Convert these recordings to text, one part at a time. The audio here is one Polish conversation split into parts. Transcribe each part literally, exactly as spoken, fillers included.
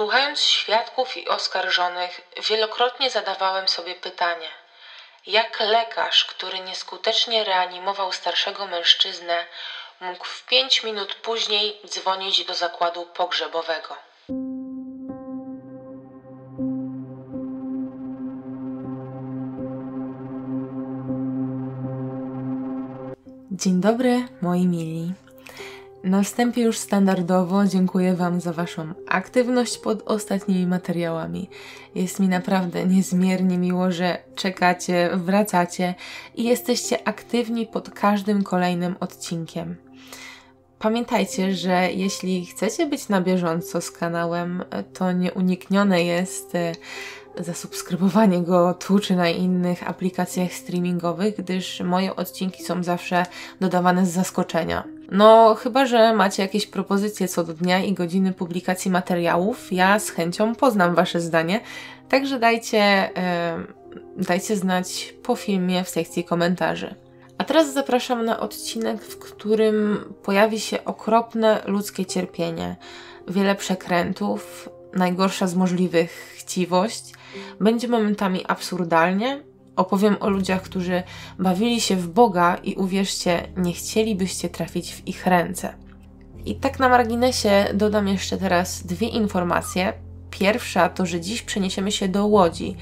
Słuchając świadków i oskarżonych, wielokrotnie zadawałem sobie pytanie, jak lekarz, który nieskutecznie reanimował starszego mężczyznę, mógł w pięć minut później dzwonić do zakładu pogrzebowego. Dzień dobry, moi mili. Na wstępie już standardowo dziękuję Wam za Waszą aktywność pod ostatnimi materiałami. Jest mi naprawdę niezmiernie miło, że czekacie, wracacie i jesteście aktywni pod każdym kolejnym odcinkiem. Pamiętajcie, że jeśli chcecie być na bieżąco z kanałem, to nieuniknione jest zasubskrybowanie go tu czy na innych aplikacjach streamingowych, gdyż moje odcinki są zawsze dodawane z zaskoczenia. No, chyba że macie jakieś propozycje co do dnia i godziny publikacji materiałów, ja z chęcią poznam Wasze zdanie, także dajcie, yy, dajcie znać po filmie w sekcji komentarzy. A teraz zapraszam na odcinek, w którym pojawi się okropne ludzkie cierpienie, wiele przekrętów, najgorsza z możliwych chciwość, będzie momentami absurdalnie. Opowiem o ludziach, którzy bawili się w Boga i uwierzcie, nie chcielibyście trafić w ich ręce. I tak na marginesie dodam jeszcze teraz dwie informacje. Pierwsza to, że dziś przeniesiemy się do Łodzi,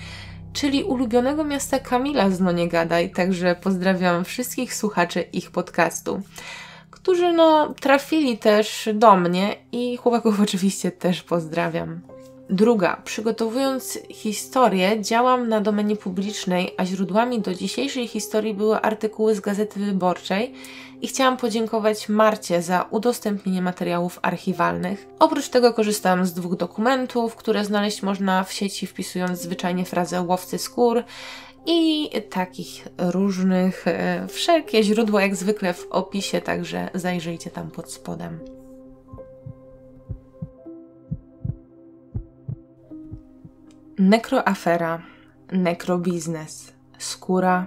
czyli ulubionego miasta Kamila z No Nie Gadaj, także pozdrawiam wszystkich słuchaczy ich podcastu, którzy no trafili też do mnie i chłopaków oczywiście też pozdrawiam. Druga, przygotowując historię, działam na domenie publicznej, a źródłami do dzisiejszej historii były artykuły z Gazety Wyborczej i chciałam podziękować Marcie za udostępnienie materiałów archiwalnych. Oprócz tego korzystałam z dwóch dokumentów, które znaleźć można w sieci wpisując zwyczajnie frazę łowcy skór i takich różnych, wszelkie źródła jak zwykle w opisie, także zajrzyjcie tam pod spodem. Nekroafera, nekrobiznes, skóra,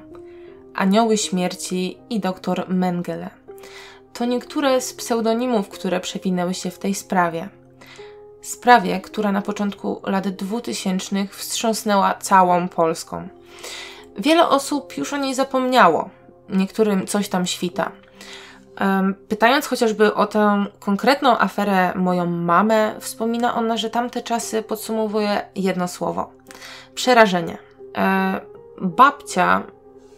anioły śmierci i doktor Mengele. To niektóre z pseudonimów, które przewinęły się w tej sprawie. Sprawie, która na początku lat dwutysięcznych wstrząsnęła całą Polską. Wiele osób już o niej zapomniało, niektórym coś tam świta. Pytając chociażby o tę konkretną aferę moją mamę, wspomina ona, że tamte czasy podsumowuje jedno słowo. Przerażenie. E, babcia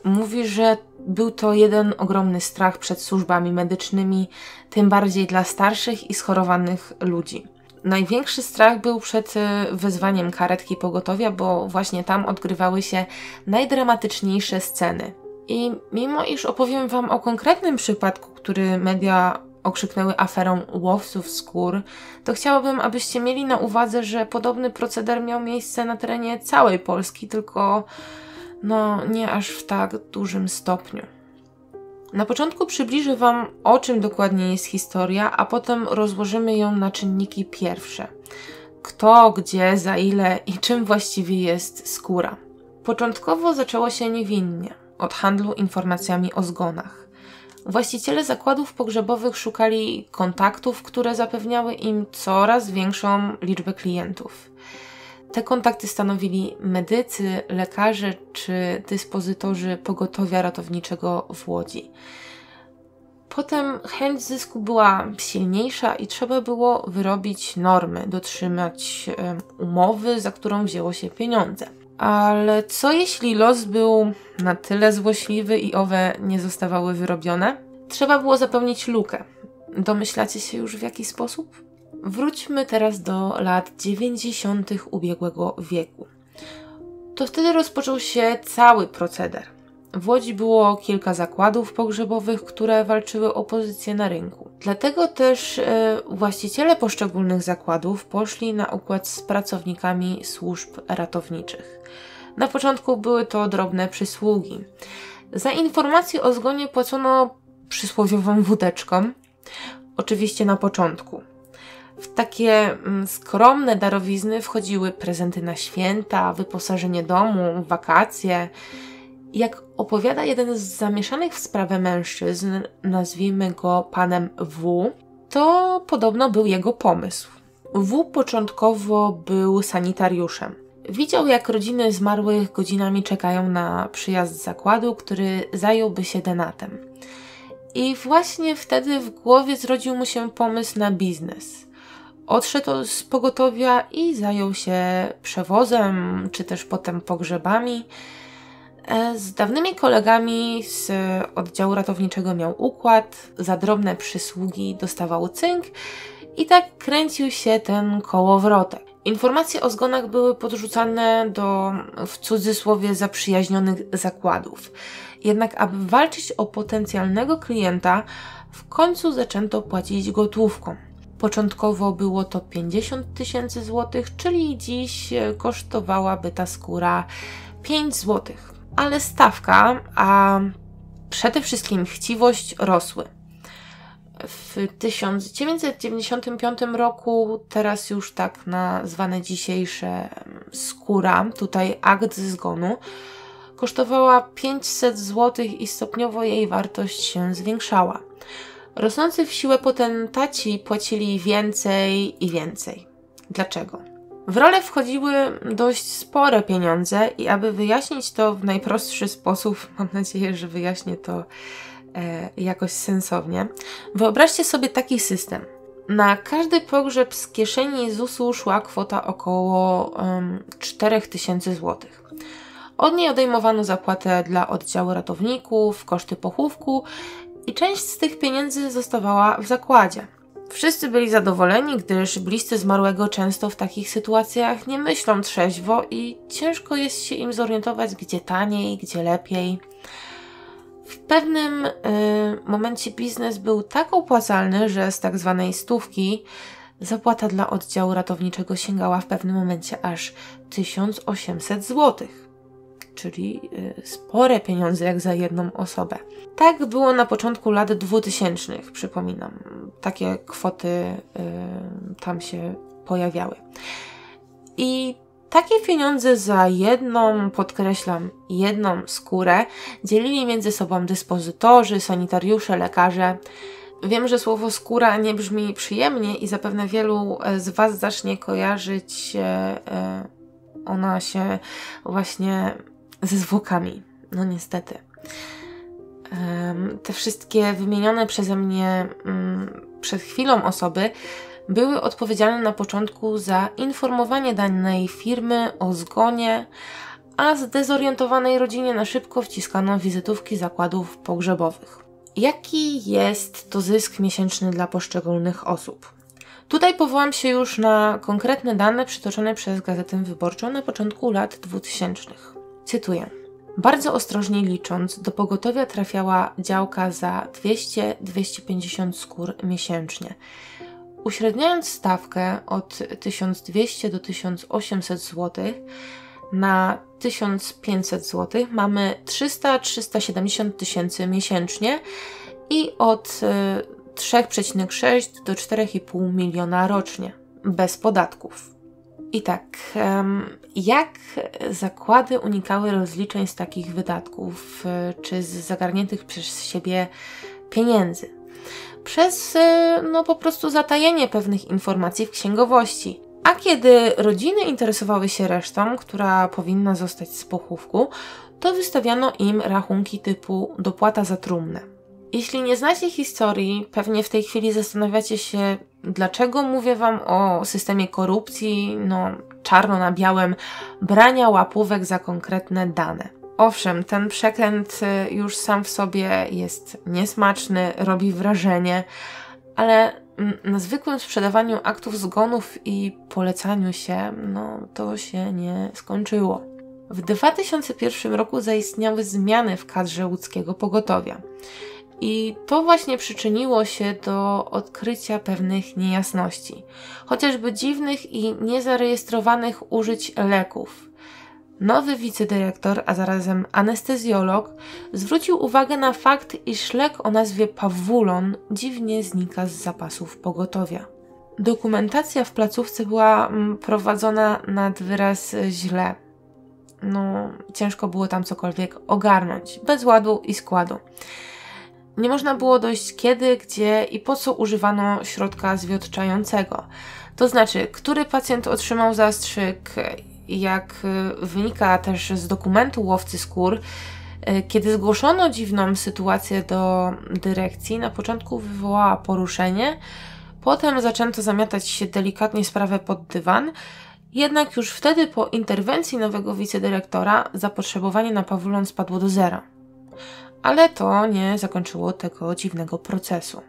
mówi, że był to jeden ogromny strach przed służbami medycznymi, tym bardziej dla starszych i schorowanych ludzi. Największy strach był przed wezwaniem karetki pogotowia, bo właśnie tam odgrywały się najdramatyczniejsze sceny. I mimo iż opowiem Wam o konkretnym przypadku, który media okrzyknęły aferą łowców skór, to chciałabym, abyście mieli na uwadze, że podobny proceder miał miejsce na terenie całej Polski, tylko no nie aż w tak dużym stopniu. Na początku przybliżę Wam, o czym dokładnie jest historia, a potem rozłożymy ją na czynniki pierwsze. Kto, gdzie, za ile i czym właściwie jest skóra. Początkowo zaczęło się niewinnie. Od handlu informacjami o zgonach. Właściciele zakładów pogrzebowych szukali kontaktów, które zapewniały im coraz większą liczbę klientów. Te kontakty stanowili medycy, lekarze czy dyspozytorzy pogotowia ratowniczego w Łodzi. Potem chęć zysku była silniejsza i trzeba było wyrobić normy, dotrzymać umowy, za którą wzięło się pieniądze. Ale co jeśli los był na tyle złośliwy i owe nie zostawały wyrobione? Trzeba było zapełnić lukę. Domyślacie się już w jaki sposób? Wróćmy teraz do lat dziewięćdziesiątych ubiegłego wieku. To wtedy rozpoczął się cały proceder. W Łodzi było kilka zakładów pogrzebowych, które walczyły o pozycję na rynku. Dlatego też y, właściciele poszczególnych zakładów poszli na układ z pracownikami służb ratowniczych. Na początku były to drobne przysługi. Za informację o zgonie płacono przysłowiową wódeczką, oczywiście na początku. W takie skromne darowizny wchodziły prezenty na święta, wyposażenie domu, wakacje. Jak opowiada jeden z zamieszanych w sprawę mężczyzn, nazwijmy go panem W., to podobno był jego pomysł. W. początkowo był sanitariuszem. Widział, jak rodziny zmarłych godzinami czekają na przyjazd zakładu, który zająłby się denatem. I właśnie wtedy w głowie zrodził mu się pomysł na biznes. Odszedł z pogotowia i zajął się przewozem, czy też potem pogrzebami. Z dawnymi kolegami z oddziału ratowniczego miał układ, za drobne przysługi dostawał cynk i tak kręcił się ten kołowrotek. Informacje o zgonach były podrzucane do, w cudzysłowie, zaprzyjaźnionych zakładów. Jednak aby walczyć o potencjalnego klienta, w końcu zaczęto płacić gotówką. Początkowo było to pięćdziesiąt tysięcy złotych, czyli dziś kosztowałaby ta skóra pięć złotych. Ale stawka, a przede wszystkim chciwość rosły. W tysiąc dziewięćset dziewięćdziesiątym piątym roku, teraz już tak nazwane dzisiejsze skóra, tutaj akt zgonu, kosztowała pięćset złotych i stopniowo jej wartość się zwiększała. Rosnący w siłę potentaci płacili więcej i więcej. Dlaczego? W rolę wchodziły dość spore pieniądze i aby wyjaśnić to w najprostszy sposób, mam nadzieję, że wyjaśnię to e, jakoś sensownie, wyobraźcie sobie taki system. Na każdy pogrzeb z kieszeni zusu szła kwota około um, cztery tysiące złotych. Od niej odejmowano zapłatę dla oddziału ratowników, koszty pochówku i część z tych pieniędzy zostawała w zakładzie. Wszyscy byli zadowoleni, gdyż bliscy zmarłego często w takich sytuacjach nie myślą trzeźwo i ciężko jest się im zorientować, gdzie taniej, gdzie lepiej. W pewnym y, momencie biznes był tak opłacalny, że z tak zwanej stówki zapłata dla oddziału ratowniczego sięgała w pewnym momencie aż tysiąc osiemset złotych. Czyli spore pieniądze jak za jedną osobę. Tak było na początku lat dwutysięcznych, przypominam. Takie kwoty y, tam się pojawiały. I takie pieniądze za jedną, podkreślam, jedną skórę dzielili między sobą dyspozytorzy, sanitariusze, lekarze. Wiem, że słowo skóra nie brzmi przyjemnie i zapewne wielu z Was zacznie kojarzyć y, ona się właśnie ze zwłokami. No niestety. Um, te wszystkie wymienione przeze mnie um, przed chwilą osoby były odpowiedzialne na początku za informowanie danej firmy o zgonie, a zdezorientowanej rodzinie na szybko wciskano wizytówki zakładów pogrzebowych. Jaki jest to zysk miesięczny dla poszczególnych osób? Tutaj powołam się już na konkretne dane przytoczone przez Gazetę Wyborczą na początku lat dwutysięcznych. Cytuję. Bardzo ostrożnie licząc, do pogotowia trafiała działka za dwieście do dwustu pięćdziesięciu skór miesięcznie. Uśredniając stawkę od tysiąc dwieście do tysiąc osiemset złotych na tysiąc pięćset złotych mamy trzysta do trzystu siedemdziesięciu tysięcy miesięcznie i od trzy przecinek sześć do czterech i pół miliona rocznie, bez podatków. I tak, jak zakłady unikały rozliczeń z takich wydatków, czy z zagarniętych przez siebie pieniędzy? Przez, no po prostu zatajenie pewnych informacji w księgowości. A kiedy rodziny interesowały się resztą, która powinna zostać z pochówku, to wystawiano im rachunki typu dopłata za trumnę. Jeśli nie znacie historii, pewnie w tej chwili zastanawiacie się, dlaczego mówię Wam o systemie korupcji, no czarno na białym, brania łapówek za konkretne dane. Owszem, ten przekręt już sam w sobie jest niesmaczny, robi wrażenie, ale na zwykłym sprzedawaniu aktów zgonów i polecaniu się, no to się nie skończyło. W dwa tysiące pierwszym roku zaistniały zmiany w kadrze łódzkiego pogotowia. I to właśnie przyczyniło się do odkrycia pewnych niejasności, chociażby dziwnych i niezarejestrowanych użyć leków. Nowy wicedyrektor, a zarazem anestezjolog, zwrócił uwagę na fakt, iż lek o nazwie Pavulon dziwnie znika z zapasów pogotowia. Dokumentacja w placówce była prowadzona nad wyraz źle. No, ciężko było tam cokolwiek ogarnąć, bez ładu i składu. Nie można było dojść kiedy, gdzie i po co używano środka zwodczającego. To znaczy, który pacjent otrzymał zastrzyk, jak wynika też z dokumentu łowcy skór. Kiedy zgłoszono dziwną sytuację do dyrekcji, na początku wywołała poruszenie, potem zaczęto zamiatać się delikatnie sprawę pod dywan, jednak już wtedy po interwencji nowego wicedyrektora zapotrzebowanie na pawulon spadło do zera. Ale to nie zakończyło tego dziwnego procesu.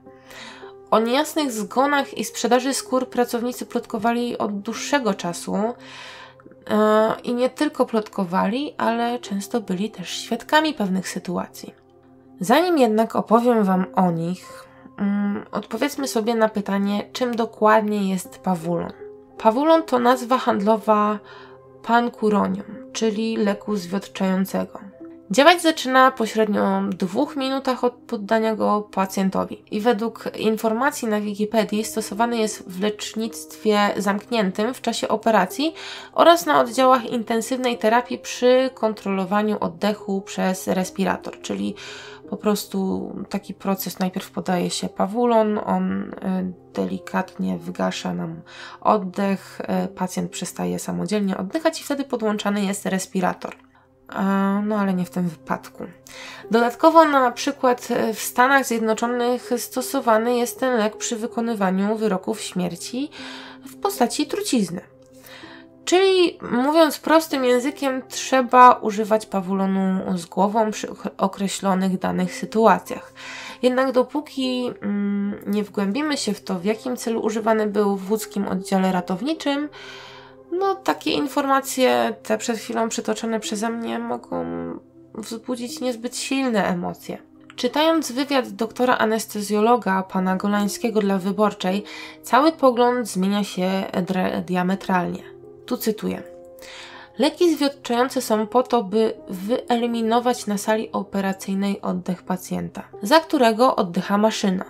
O niejasnych zgonach i sprzedaży skór pracownicy plotkowali od dłuższego czasu yy, i nie tylko plotkowali, ale często byli też świadkami pewnych sytuacji. Zanim jednak opowiem Wam o nich, yy, odpowiedzmy sobie na pytanie, czym dokładnie jest pawulon. Pawulon to nazwa handlowa pankuronium, czyli leku zwodczającego. Działać zaczyna pośrednio w dwóch minutach od poddania go pacjentowi i według informacji na Wikipedii stosowany jest w lecznictwie zamkniętym w czasie operacji oraz na oddziałach intensywnej terapii przy kontrolowaniu oddechu przez respirator, czyli po prostu taki proces, najpierw podaje się pawulon, on delikatnie wygasza nam oddech, pacjent przestaje samodzielnie oddychać i wtedy podłączany jest respirator. No ale nie w tym wypadku. Dodatkowo na przykład w Stanach Zjednoczonych stosowany jest ten lek przy wykonywaniu wyroków śmierci w postaci trucizny. Czyli mówiąc prostym językiem, trzeba używać pawulonu z głową przy określonych danych sytuacjach. Jednak dopóki mm, nie wgłębimy się w to, w jakim celu używany był w łódzkim oddziale ratowniczym, no takie informacje, te przed chwilą przytoczone przeze mnie, mogą wzbudzić niezbyt silne emocje. Czytając wywiad doktora anestezjologa pana Golańskiego dla Wyborczej, cały pogląd zmienia się diametralnie. Tu cytuję. Leki zwodczające są po to, by wyeliminować na sali operacyjnej oddech pacjenta, za którego oddycha maszyna,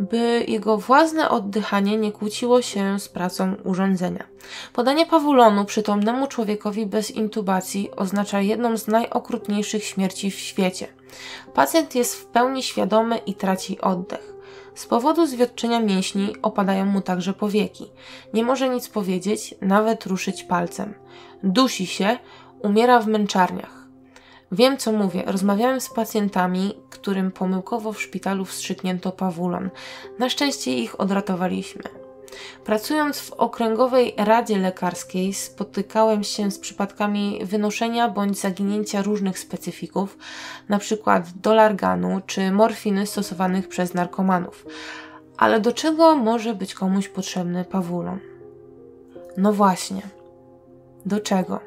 by jego własne oddychanie nie kłóciło się z pracą urządzenia. Podanie pawulonu przytomnemu człowiekowi bez intubacji oznacza jedną z najokrutniejszych śmierci w świecie. Pacjent jest w pełni świadomy i traci oddech. Z powodu zwodczenia mięśni opadają mu także powieki. Nie może nic powiedzieć, nawet ruszyć palcem. Dusi się, umiera w męczarniach. Wiem, co mówię. Rozmawiałem z pacjentami, którym pomyłkowo w szpitalu wstrzyknięto pawulon. Na szczęście ich odratowaliśmy. Pracując w Okręgowej Radzie Lekarskiej spotykałem się z przypadkami wynoszenia bądź zaginięcia różnych specyfików, np. dolarganu czy morfiny stosowanych przez narkomanów. Ale do czego może być komuś potrzebny pawulon? No właśnie. Do czego?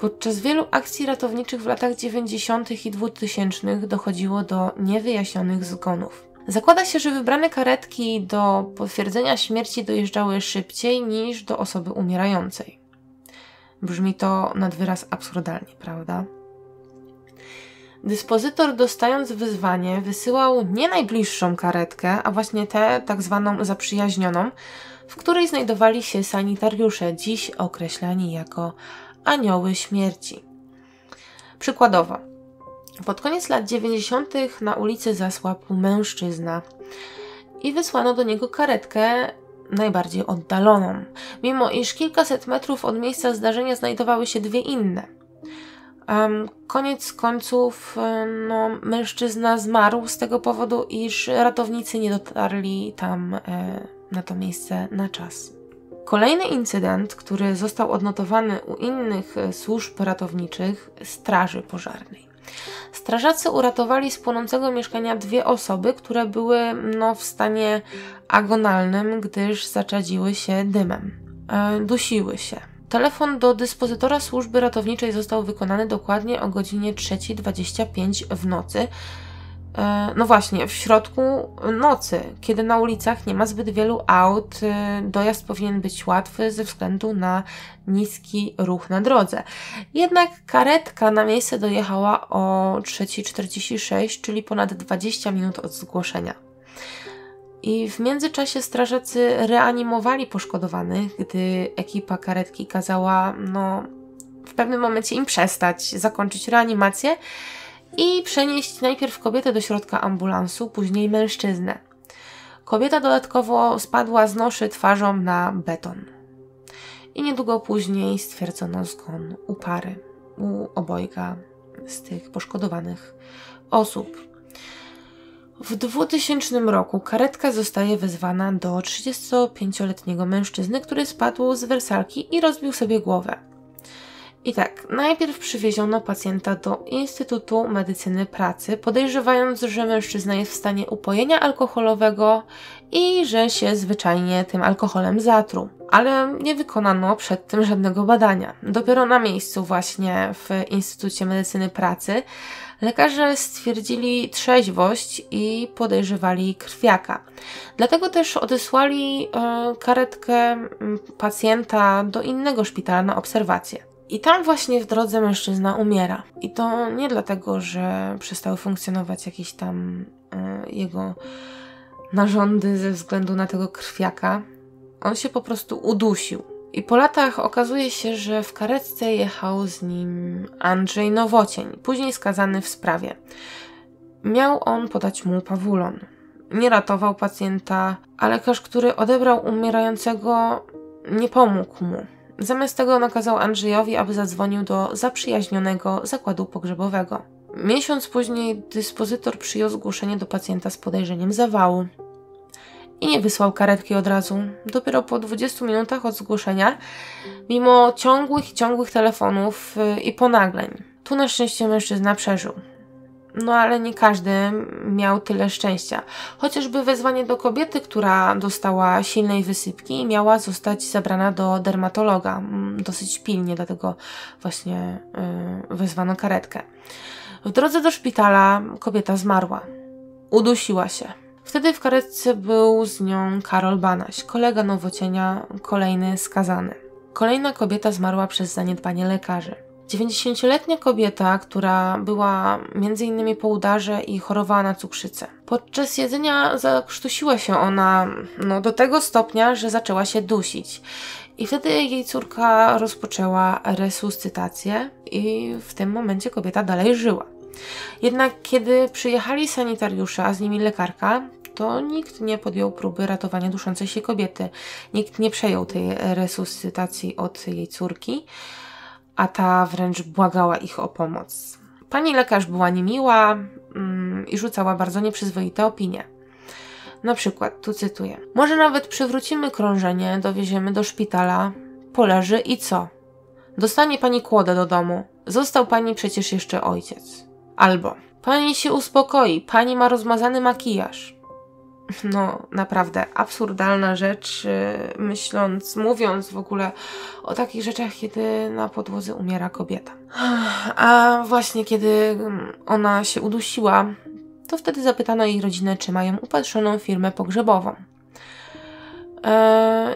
Podczas wielu akcji ratowniczych w latach dziewięćdziesiątych i dwutysięcznych dochodziło do niewyjaśnionych zgonów. Zakłada się, że wybrane karetki do potwierdzenia śmierci dojeżdżały szybciej niż do osoby umierającej. Brzmi to nad wyraz absurdalnie, prawda? Dyspozytor, dostając wezwanie, wysyłał nie najbliższą karetkę, a właśnie tę tak zwaną zaprzyjaźnioną, w której znajdowali się sanitariusze, dziś określani jako anioły śmierci. Przykładowo, pod koniec lat dziewięćdziesiątych na ulicy zasłabł mężczyzna i wysłano do niego karetkę najbardziej oddaloną, mimo iż kilkaset metrów od miejsca zdarzenia znajdowały się dwie inne. Um, koniec końców no, mężczyzna zmarł z tego powodu, iż ratownicy nie dotarli tam e, na to miejsce na czas. Kolejny incydent, który został odnotowany u innych służb ratowniczych, straży pożarnej. Strażacy uratowali z płonącego mieszkania dwie osoby, które były no, w stanie agonalnym, gdyż zaczadziły się dymem. E, dusiły się. Telefon do dyspozytora służby ratowniczej został wykonany dokładnie o godzinie trzeciej dwadzieścia pięć w nocy. E, no właśnie, w środku nocy, kiedy na ulicach nie ma zbyt wielu aut, e, dojazd powinien być łatwy ze względu na niski ruch na drodze. Jednak karetka na miejsce dojechała o trzeciej czterdzieści sześć, czyli ponad dwadzieścia minut od zgłoszenia. I w międzyczasie strażacy reanimowali poszkodowanych, gdy ekipa karetki kazała no, w pewnym momencie im przestać, zakończyć reanimację i przenieść najpierw kobietę do środka ambulansu, później mężczyznę. Kobieta dodatkowo spadła z noszy twarzą na beton. I niedługo później stwierdzono zgon u pary, u obojga z tych poszkodowanych osób. W dwutysięcznym roku karetka zostaje wezwana do trzydziestopięcioletniego mężczyzny, który spadł z wersalki i rozbił sobie głowę. I tak, najpierw przywieziono pacjenta do Instytutu Medycyny Pracy, podejrzewając, że mężczyzna jest w stanie upojenia alkoholowego i że się zwyczajnie tym alkoholem zatruł. Ale nie wykonano przed tym żadnego badania. Dopiero na miejscu właśnie w Instytucie Medycyny Pracy lekarze stwierdzili trzeźwość i podejrzewali krwiaka. Dlatego też odesłali karetkę pacjenta do innego szpitala na obserwację. I tam właśnie w drodze mężczyzna umiera. I to nie dlatego, że przestały funkcjonować jakieś tam y, jego narządy ze względu na tego krwiaka. On się po prostu udusił. I po latach okazuje się, że w karetce jechał z nim Andrzej Nowocień, później skazany w sprawie. Miał on podać mu Pavulon. Nie ratował pacjenta, a lekarz, który odebrał umierającego, nie pomógł mu. Zamiast tego nakazał Andrzejowi, aby zadzwonił do zaprzyjaźnionego zakładu pogrzebowego. Miesiąc później dyspozytor przyjął zgłoszenie do pacjenta z podejrzeniem zawału. I nie wysłał karetki od razu. Dopiero po dwudziestu minutach od zgłoszenia, mimo ciągłych i ciągłych telefonów i ponagleń. Tu na szczęście mężczyzna przeżył. No ale nie każdy miał tyle szczęścia. Chociażby wezwanie do kobiety, która dostała silnej wysypki i miała zostać zabrana do dermatologa. Dosyć pilnie, dlatego właśnie yy, wezwano karetkę. W drodze do szpitala kobieta zmarła. Udusiła się. Wtedy w karetce był z nią Karol Banaś, kolega Nowocienia, kolejny skazany. Kolejna kobieta zmarła przez zaniedbanie lekarzy. dziewięćdziesięcioletnia kobieta, która była między innymi po udarze i chorowała na cukrzycę. Podczas jedzenia zakrztusiła się ona no, do tego stopnia, że zaczęła się dusić. I wtedy jej córka rozpoczęła resuscytację i w tym momencie kobieta dalej żyła. Jednak kiedy przyjechali sanitariusze, a z nimi lekarka, to nikt nie podjął próby ratowania duszącej się kobiety. Nikt nie przejął tej resuscytacji od jej córki, a ta wręcz błagała ich o pomoc. Pani lekarz była niemiła mm, i rzucała bardzo nieprzyzwoite opinie. Na przykład, tu cytuję: może nawet przywrócimy krążenie, dowieziemy do szpitala, poleży i co? Dostanie pani kłodę do domu, został pani przecież jeszcze ojciec. Albo pani się uspokoi, pani ma rozmazany makijaż. No naprawdę absurdalna rzecz, myśląc, mówiąc w ogóle o takich rzeczach, kiedy na podłodze umiera kobieta. A właśnie kiedy ona się udusiła, to wtedy zapytano jej rodzinę, czy mają upatrzoną firmę pogrzebową.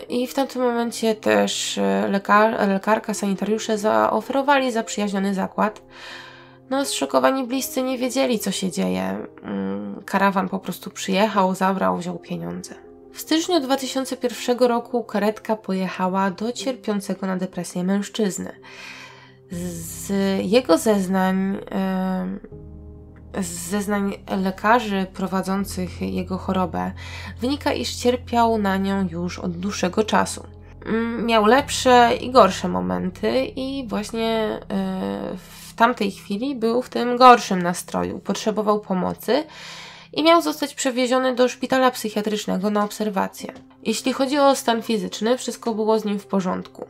I w tamtym momencie też lekar, lekarka, sanitariusze zaoferowali zaprzyjaźniony zakład. No, zszokowani bliscy nie wiedzieli, co się dzieje. Karawan po prostu przyjechał, zabrał, wziął pieniądze. W styczniu dwa tysiące pierwszego roku karetka pojechała do cierpiącego na depresję mężczyzny. Z jego zeznań, z zeznań lekarzy prowadzących jego chorobę wynika, iż cierpiał na nią już od dłuższego czasu. Miał lepsze i gorsze momenty i właśnie w W tamtej chwili był w tym gorszym nastroju, potrzebował pomocy i miał zostać przewieziony do szpitala psychiatrycznego na obserwację. Jeśli chodzi o stan fizyczny, wszystko było z nim w porządku.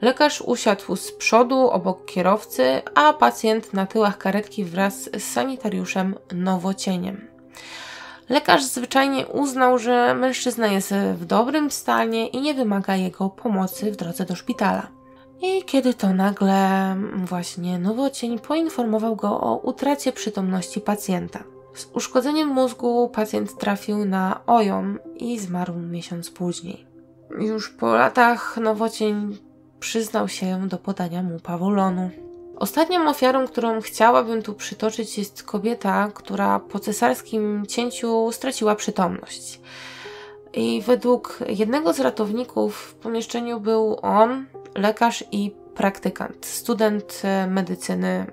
Lekarz usiadł z przodu obok kierowcy, a pacjent na tyłach karetki wraz z sanitariuszem Nowocieniem. Lekarz zwyczajnie uznał, że mężczyzna jest w dobrym stanie i nie wymaga jego pomocy w drodze do szpitala. I kiedy to nagle właśnie Nowocień poinformował go o utracie przytomności pacjenta. Z uszkodzeniem mózgu pacjent trafił na O I O M i zmarł miesiąc później. Już po latach Nowocień przyznał się do podania mu Pavulonu. Ostatnią ofiarą, którą chciałabym tu przytoczyć, jest kobieta, która po cesarskim cięciu straciła przytomność. I według jednego z ratowników w pomieszczeniu był on, lekarz i praktykant. Student medycyny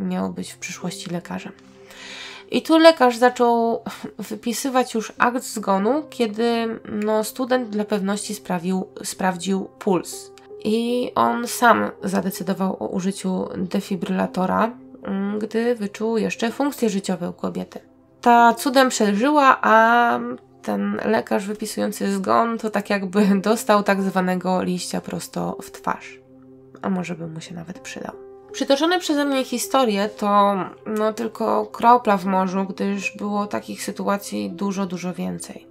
miał być w przyszłości lekarzem. I tu lekarz zaczął wypisywać już akt zgonu, kiedy no, student dla pewności sprawił, sprawdził puls. I on sam zadecydował o użyciu defibrylatora, gdy wyczuł jeszcze funkcje życiowe u kobiety. Ta cudem przeżyła, a ten lekarz wypisujący zgon to tak jakby dostał tak zwanego liścia prosto w twarz. A może by mu się nawet przydał. Przytoczone przeze mnie historie to no, tylko kropla w morzu, gdyż było takich sytuacji dużo, dużo więcej.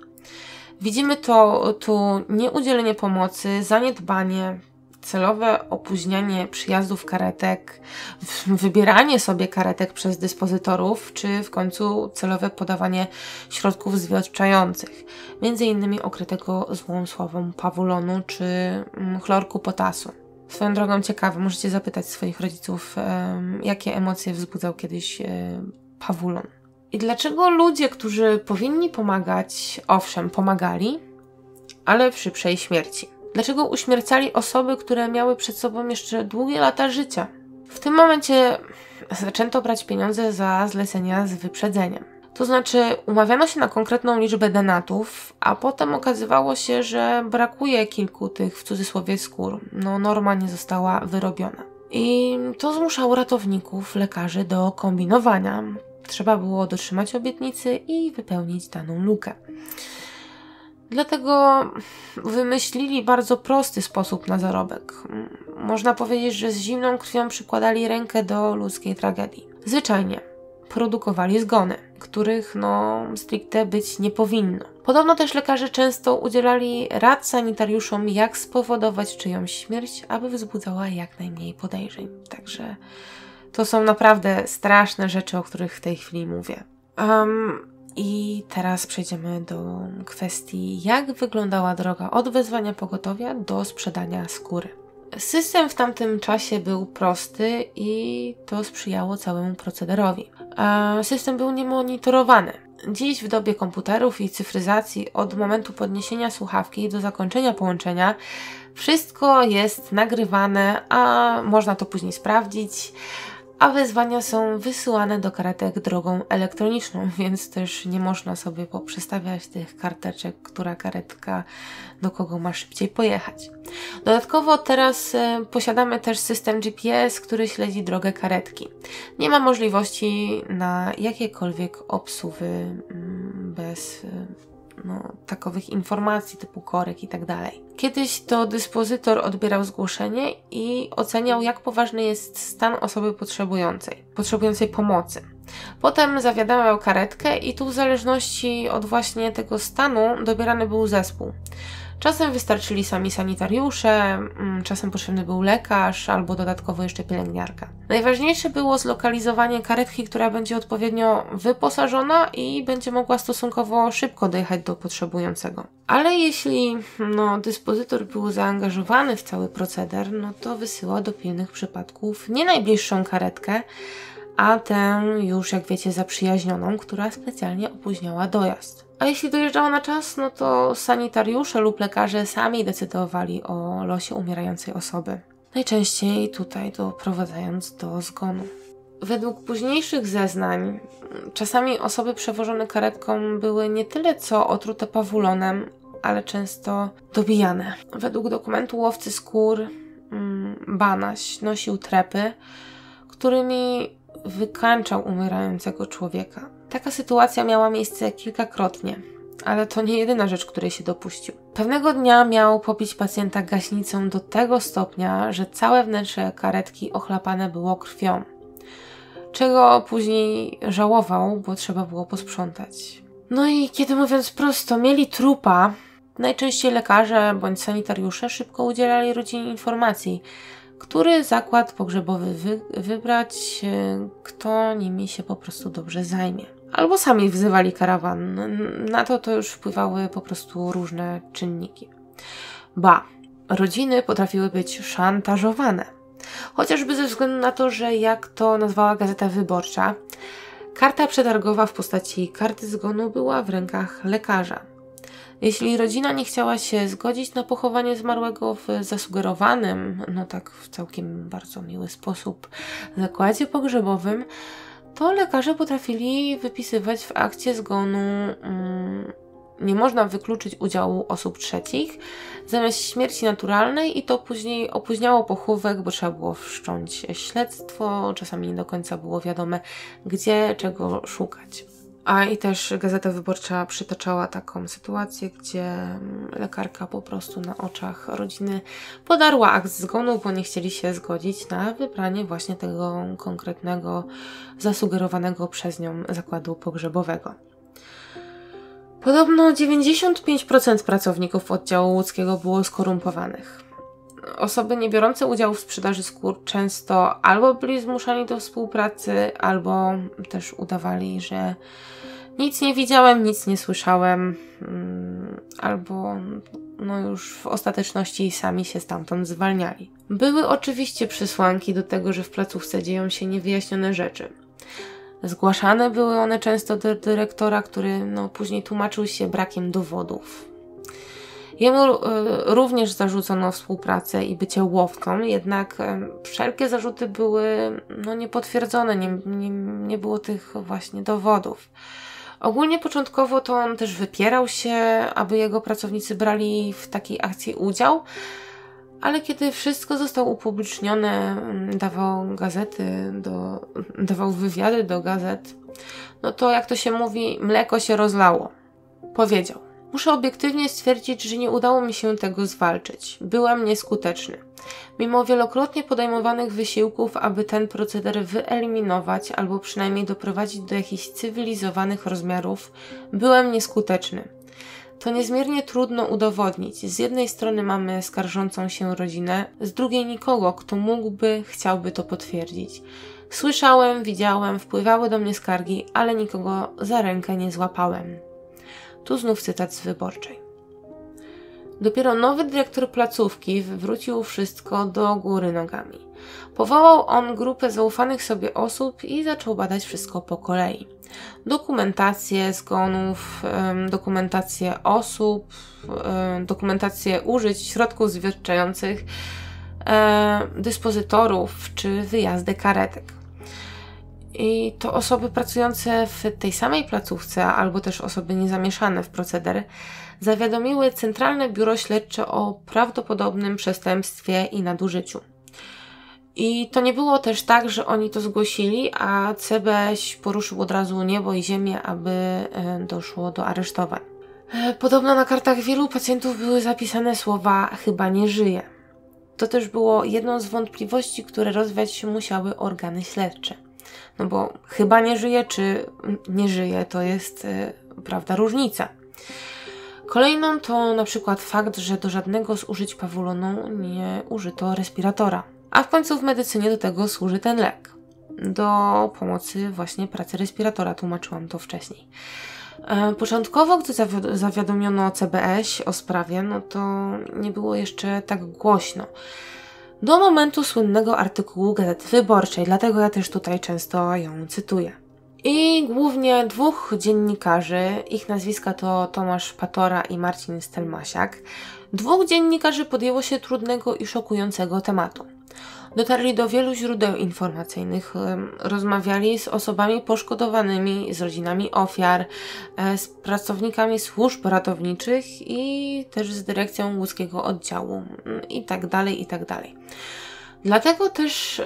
Widzimy to tu nieudzielenie pomocy, zaniedbanie, celowe opóźnianie przyjazdów karetek, wybieranie sobie karetek przez dyspozytorów, czy w końcu celowe podawanie środków zwilżających, między innymi okrytego złą sławą pawulonu czy chlorku potasu. Swoją drogą ciekawe, możecie zapytać swoich rodziców, jakie emocje wzbudzał kiedyś pawulon. I dlaczego ludzie, którzy powinni pomagać, owszem, pomagali, ale przy szybszej śmierci? Dlaczego uśmiercali osoby, które miały przed sobą jeszcze długie lata życia? W tym momencie zaczęto brać pieniądze za zlecenia z wyprzedzeniem. To znaczy umawiano się na konkretną liczbę denatów, a potem okazywało się, że brakuje kilku tych w cudzysłowie skór. No, norma nie została wyrobiona. I to zmuszało ratowników, lekarzy do kombinowania. Trzeba było dotrzymać obietnicy i wypełnić daną lukę. Dlatego wymyślili bardzo prosty sposób na zarobek. Można powiedzieć, że z zimną krwią przykładali rękę do ludzkiej tragedii. Zwyczajnie produkowali zgony, których no, stricte być nie powinno. Podobno też lekarze często udzielali rad sanitariuszom, jak spowodować czyjąś śmierć, aby wzbudzała jak najmniej podejrzeń. Także to są naprawdę straszne rzeczy, o których w tej chwili mówię. Um, I teraz przejdziemy do kwestii, jak wyglądała droga od wezwania pogotowia do sprzedania skóry. System w tamtym czasie był prosty i to sprzyjało całemu procederowi. System był niemonitorowany. Dziś w dobie komputerów i cyfryzacji od momentu podniesienia słuchawki do zakończenia połączenia wszystko jest nagrywane, a można to później sprawdzić. A wezwania są wysyłane do karetek drogą elektroniczną, więc też nie można sobie poprzestawiać tych karteczek, która karetka do kogo ma szybciej pojechać. Dodatkowo teraz y, posiadamy też system G P S, który śledzi drogę karetki. Nie ma możliwości na jakiekolwiek obsuwy bez y, no, takowych informacji typu korek i tak dalej. Kiedyś to dyspozytor odbierał zgłoszenie i oceniał, jak poważny jest stan osoby potrzebującej, potrzebującej pomocy. Potem zawiadamiał karetkę i tu w zależności od właśnie tego stanu dobierany był zespół. Czasem wystarczyli sami sanitariusze, czasem potrzebny był lekarz albo dodatkowo jeszcze pielęgniarka. Najważniejsze było zlokalizowanie karetki, która będzie odpowiednio wyposażona i będzie mogła stosunkowo szybko dojechać do potrzebującego. Ale jeśli no, dyspozytor był zaangażowany w cały proceder, no to wysyła do pilnych przypadków nie najbliższą karetkę, a tę już, jak wiecie, zaprzyjaźnioną, która specjalnie opóźniała dojazd. A jeśli dojeżdżała na czas, no to sanitariusze lub lekarze sami decydowali o losie umierającej osoby. Najczęściej tutaj doprowadzając do zgonu. Według późniejszych zeznań, czasami osoby przewożone karetką były nie tyle co otrute pawulonem, ale często dobijane. Według dokumentu łowcy skór Banaś nosił trepy, którymi wykańczał umierającego człowieka. Taka sytuacja miała miejsce kilkakrotnie, ale to nie jedyna rzecz, której się dopuścił. Pewnego dnia miał pobić pacjenta gaśnicą do tego stopnia, że całe wnętrze karetki ochlapane było krwią, czego później żałował, bo trzeba było posprzątać. No i kiedy, mówiąc prosto, mieli trupa, najczęściej lekarze bądź sanitariusze szybko udzielali rodzinie informacji, który zakład pogrzebowy wy wybrać, kto nimi się po prostu dobrze zajmie. Albo sami wzywali karawan. Na to to już wpływały po prostu różne czynniki. Ba, rodziny potrafiły być szantażowane. Chociażby ze względu na to, że jak to nazwała Gazeta Wyborcza, karta przetargowa w postaci karty zgonu była w rękach lekarza. Jeśli rodzina nie chciała się zgodzić na pochowanie zmarłego w zasugerowanym, no tak w całkiem bardzo miły sposób, zakładzie pogrzebowym, to lekarze potrafili wypisywać w akcie zgonu mm, nie można wykluczyć udziału osób trzecich zamiast śmierci naturalnej i to później opóźniało pochówek, bo trzeba było wszcząć śledztwo, czasami nie do końca było wiadome, gdzie czego szukać. A i też Gazeta Wyborcza przytaczała taką sytuację, gdzie lekarka po prostu na oczach rodziny podarła akt zgonu, bo nie chcieli się zgodzić na wybranie właśnie tego konkretnego, zasugerowanego przez nią zakładu pogrzebowego. Podobno dziewięćdziesiąt pięć procent pracowników oddziału łódzkiego było skorumpowanych. Osoby nie biorące udziału w sprzedaży skór często albo byli zmuszani do współpracy, albo też udawali, że nic nie widziałem, nic nie słyszałem, albo no już w ostateczności sami się stamtąd zwalniali. Były oczywiście przesłanki do tego, że w placówce dzieją się niewyjaśnione rzeczy. Zgłaszane były one często do dyrektora, który no, później tłumaczył się brakiem dowodów. Jemu y, również zarzucono współpracę i bycie łowcą, jednak y, wszelkie zarzuty były no, niepotwierdzone, nie, nie, nie było tych właśnie dowodów. Ogólnie początkowo to on też wypierał się, aby jego pracownicy brali w takiej akcji udział, ale kiedy wszystko zostało upublicznione, dawał gazety, do, dawał wywiady do gazet, no to jak to się mówi, mleko się rozlało. Powiedział: muszę obiektywnie stwierdzić, że nie udało mi się tego zwalczyć. Byłem nieskuteczny. Mimo wielokrotnie podejmowanych wysiłków, aby ten proceder wyeliminować albo przynajmniej doprowadzić do jakichś cywilizowanych rozmiarów, byłem nieskuteczny. To niezmiernie trudno udowodnić. Z jednej strony mamy skarżącą się rodzinę, z drugiej nikogo, kto mógłby, chciałby to potwierdzić. Słyszałem, widziałem, wpływały do mnie skargi, ale nikogo za rękę nie złapałem. Tu znów cytat z Wyborczej. Dopiero nowy dyrektor placówki wywrócił wszystko do góry nogami. Powołał on grupę zaufanych sobie osób i zaczął badać wszystko po kolei. Dokumentację zgonów, dokumentację osób, dokumentację użyć środków zwierczających, dyspozytorów czy wyjazdy karetek. I to osoby pracujące w tej samej placówce albo też osoby niezamieszane w proceder zawiadomiły Centralne Biuro Śledcze o prawdopodobnym przestępstwie i nadużyciu. I to nie było też tak, że oni to zgłosili, a C B Ś poruszył od razu niebo i ziemię, aby doszło do aresztowań. Podobno na kartach wielu pacjentów były zapisane słowa "chyba nie żyje". To też było jedną z wątpliwości, które rozwiać musiały organy śledcze. No bo chyba nie żyje, czy nie żyje, to jest, prawda, różnica. Kolejną to na przykład fakt, że do żadnego z użyć Pavulonu nie użyto respiratora. A w końcu w medycynie do tego służy ten lek. Do pomocy właśnie pracy respiratora, tłumaczyłam to wcześniej. Początkowo, gdy zawi- zawiadomiono C B Ś o sprawie, no to nie było jeszcze tak głośno. Do momentu słynnego artykułu Gazety Wyborczej, dlatego ja też tutaj często ją cytuję. I głównie dwóch dziennikarzy, ich nazwiska to Tomasz Patora i Marcin Stelmasiak, dwóch dziennikarzy podjęło się trudnego i szokującego tematu. Dotarli do wielu źródeł informacyjnych, rozmawiali z osobami poszkodowanymi, z rodzinami ofiar, z pracownikami służb ratowniczych i też z dyrekcją łódzkiego oddziału i tak dalej, i tak dalej. Dlatego też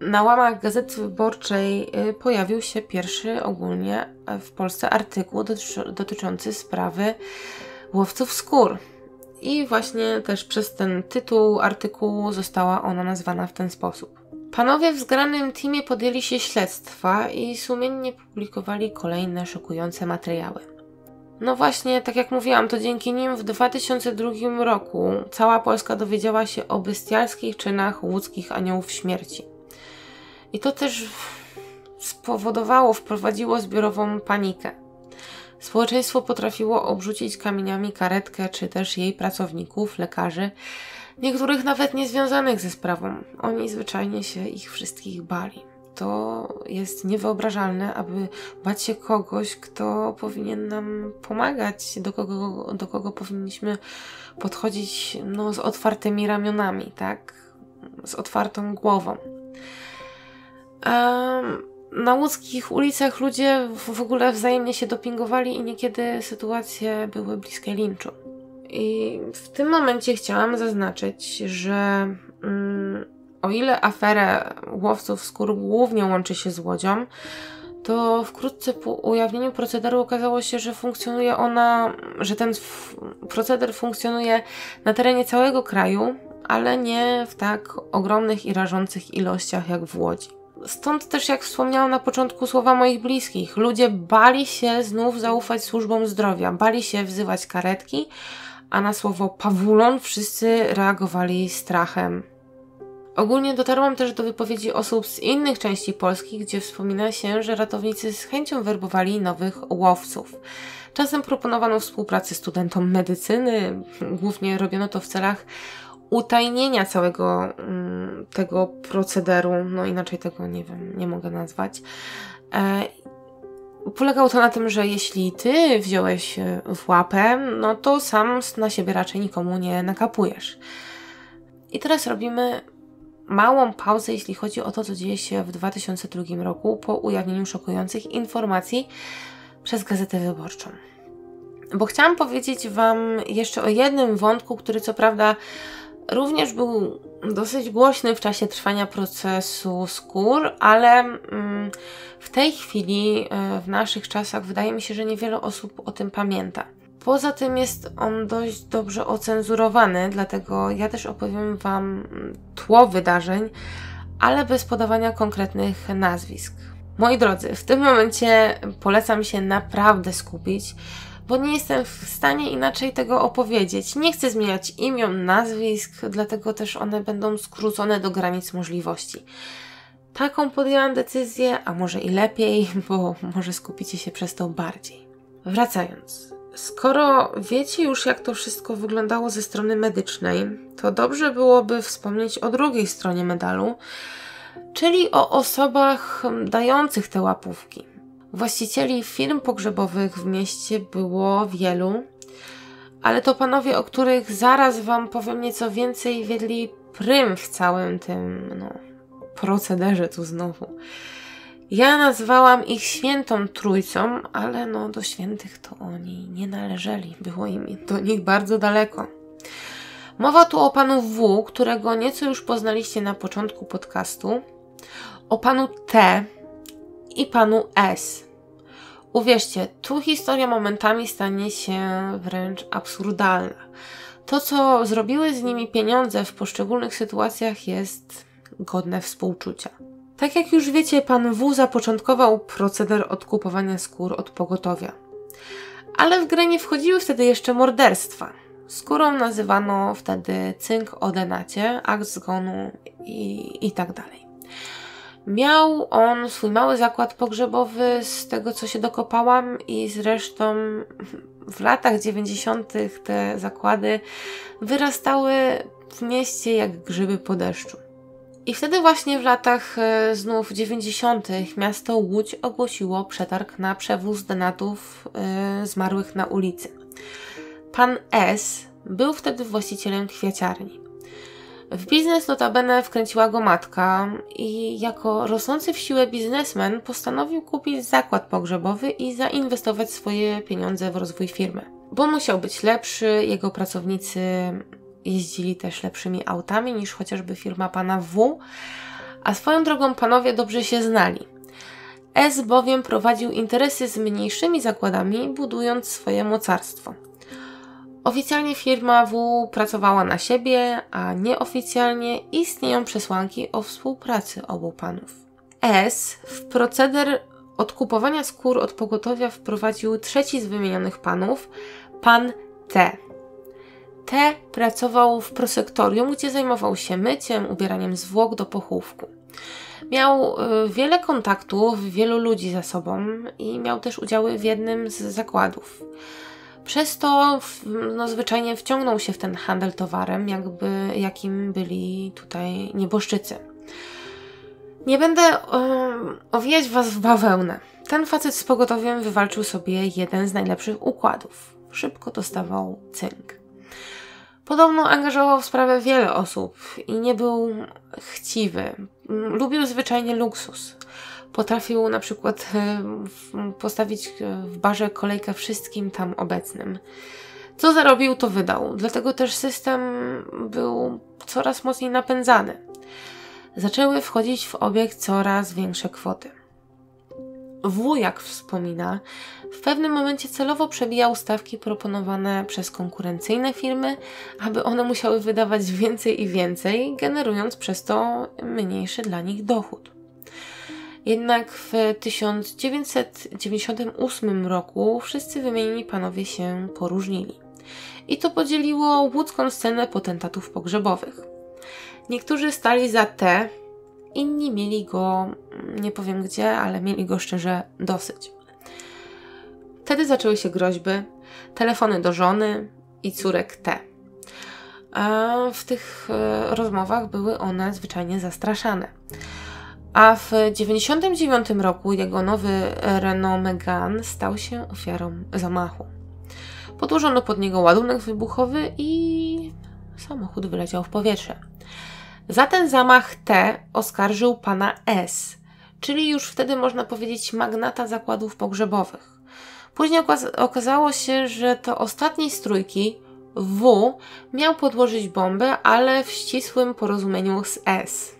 na łamach Gazety Wyborczej pojawił się pierwszy ogólnie w Polsce artykuł dotyczący sprawy łowców skór. I właśnie też przez ten tytuł artykułu została ona nazwana w ten sposób. Panowie w zgranym teamie podjęli się śledztwa i sumiennie publikowali kolejne szokujące materiały. No właśnie, tak jak mówiłam, to dzięki nim w dwa tysiące drugim roku cała Polska dowiedziała się o bestialskich czynach łódzkich aniołów śmierci. I to też spowodowało, wprowadziło zbiorową panikę. Społeczeństwo potrafiło obrzucić kamieniami karetkę, czy też jej pracowników, lekarzy, niektórych nawet niezwiązanych ze sprawą. Oni zwyczajnie się ich wszystkich bali. To jest niewyobrażalne, aby bać się kogoś, kto powinien nam pomagać, do kogo, do kogo powinniśmy podchodzić no, z otwartymi ramionami, tak? Z otwartą głową. Um, na łódzkich ulicach ludzie w ogóle wzajemnie się dopingowali i niekiedy sytuacje były bliskie linczu. I w tym momencie chciałam zaznaczyć, że mm, o ile aferę łowców skór głównie łączy się z Łodzią, to wkrótce po ujawnieniu procederu okazało się, że funkcjonuje ona, że ten proceder funkcjonuje na terenie całego kraju, ale nie w tak ogromnych i rażących ilościach jak w Łodzi. Stąd też, jak wspomniałam na początku, słowa moich bliskich. Ludzie bali się znów zaufać służbom zdrowia, bali się wzywać karetki, a na słowo Pavulon wszyscy reagowali strachem. Ogólnie dotarłam też do wypowiedzi osób z innych części Polski, gdzie wspomina się, że ratownicy z chęcią werbowali nowych łowców. Czasem proponowano współpracę studentom medycyny, głównie robiono to w celach utajnienia całego mm, tego procederu, no inaczej tego nie wiem, nie mogę nazwać. E, polegało to na tym, że jeśli ty wziąłeś w łapę, no to sam na siebie raczej nikomu nie nakapujesz. I teraz robimy małą pauzę, jeśli chodzi o to, co dzieje się w dwa tysiące drugim roku po ujawnieniu szokujących informacji przez Gazetę Wyborczą. Bo chciałam powiedzieć wam jeszcze o jednym wątku, który co prawda również był dosyć głośny w czasie trwania procesu skór, ale w tej chwili, w naszych czasach, wydaje mi się, że niewiele osób o tym pamięta. Poza tym jest on dość dobrze ocenzurowany, dlatego ja też opowiem wam tło wydarzeń, ale bez podawania konkretnych nazwisk. Moi drodzy, w tym momencie polecam się naprawdę skupić, bo nie jestem w stanie inaczej tego opowiedzieć. Nie chcę zmieniać imion, nazwisk, dlatego też one będą skrócone do granic możliwości. Taką podjęłam decyzję, a może i lepiej, bo może skupicie się przez to bardziej. Wracając. Skoro wiecie już, jak to wszystko wyglądało ze strony medycznej, to dobrze byłoby wspomnieć o drugiej stronie medalu, czyli o osobach dających te łapówki. Właścicieli firm pogrzebowych w mieście było wielu, ale to panowie, o których zaraz wam powiem nieco więcej, wiedli prym w całym tym no, procederze tu znowu. Ja nazwałam ich świętą trójcą, ale no do świętych to oni nie należeli, było im do nich bardzo daleko. Mowa tu o panu W., którego nieco już poznaliście na początku podcastu, o panu T. i panu S. Uwierzcie, tu historia momentami stanie się wręcz absurdalna. To, co zrobiły z nimi pieniądze w poszczególnych sytuacjach, jest godne współczucia. Tak jak już wiecie, pan W. zapoczątkował proceder odkupowania skór od pogotowia. Ale w grę nie wchodziły wtedy jeszcze morderstwa. Skórą nazywano wtedy cynk o denacie, akt zgonu i, i tak dalej. Miał on swój mały zakład pogrzebowy, z tego co się dokopałam, i zresztą w latach dziewięćdziesiątych te zakłady wyrastały w mieście jak grzyby po deszczu. I wtedy właśnie w latach znów dziewięćdziesiątych miasto Łódź ogłosiło przetarg na przewóz denatów yy, zmarłych na ulicy. Pan S. był wtedy właścicielem kwiaciarni. W biznes notabene wkręciła go matka i jako rosnący w siłę biznesmen postanowił kupić zakład pogrzebowy i zainwestować swoje pieniądze w rozwój firmy. Bo musiał być lepszy, jego pracownicy jeździli też lepszymi autami niż chociażby firma pana W., a swoją drogą panowie dobrze się znali. S. bowiem prowadził interesy z mniejszymi zakładami, budując swoje mocarstwo. Oficjalnie firma W. pracowała na siebie, a nieoficjalnie istnieją przesłanki o współpracy obu panów. S. w proceder odkupowania skór od pogotowia wprowadził trzeci z wymienionych panów, pan T. T. pracował w prosektorium, gdzie zajmował się myciem, ubieraniem zwłok do pochówku. Miał wiele kontaktów, wielu ludzi za sobą i miał też udziały w jednym z zakładów. Przez to no, zwyczajnie wciągnął się w ten handel towarem, jakby, jakim byli tutaj nieboszczycy. Nie będę um, owijać was w bawełnę. Ten facet z pogotowiem wywalczył sobie jeden z najlepszych układów. Szybko dostawał cynk. Podobno angażował w sprawę wiele osób i nie był chciwy. Lubił zwyczajnie luksus. Potrafił na przykład postawić w barze kolejkę wszystkim tam obecnym. Co zarobił, to wydał. Dlatego też system był coraz mocniej napędzany. Zaczęły wchodzić w obieg coraz większe kwoty. W., jak wspomina, w pewnym momencie celowo przebijał stawki proponowane przez konkurencyjne firmy, aby one musiały wydawać więcej i więcej, generując przez to mniejszy dla nich dochód. Jednak w tysiąc dziewięćset dziewięćdziesiątym ósmym roku wszyscy wymienieni panowie się poróżnili. I to podzieliło łódzką scenę potentatów pogrzebowych. Niektórzy stali za T., inni mieli go, nie powiem gdzie, ale mieli go szczerze dosyć. Wtedy zaczęły się groźby, telefony do żony i córek T. A w tych rozmowach były one zwyczajnie zastraszane. A w dziewięćdziesiątym dziewiątym roku jego nowy Renault Megane stał się ofiarą zamachu. Podłożono pod niego ładunek wybuchowy i samochód wyleciał w powietrze. Za ten zamach T. oskarżył pana S., czyli już wtedy można powiedzieć magnata zakładów pogrzebowych. Później okazało się, że to ostatni z trójki, W., miał podłożyć bombę, ale w ścisłym porozumieniu z S.